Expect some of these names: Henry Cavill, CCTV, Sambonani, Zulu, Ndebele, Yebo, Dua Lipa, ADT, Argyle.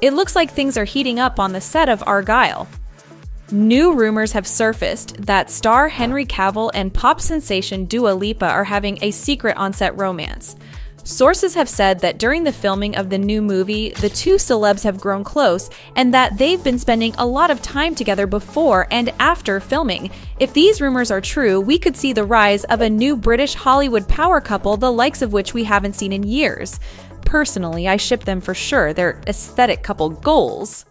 It looks like things are heating up on the set of Argyle. New rumors have surfaced that star Henry Cavill and pop sensation Dua Lipa are having a secret on-set romance. Sources have said that during the filming of the new movie, the two celebs have grown close and that they've been spending a lot of time together before and after filming. If these rumors are true, we could see the rise of a new British Hollywood power couple, the likes of which we haven't seen in years. Personally, I ship them for sure. They're aesthetic couple goals.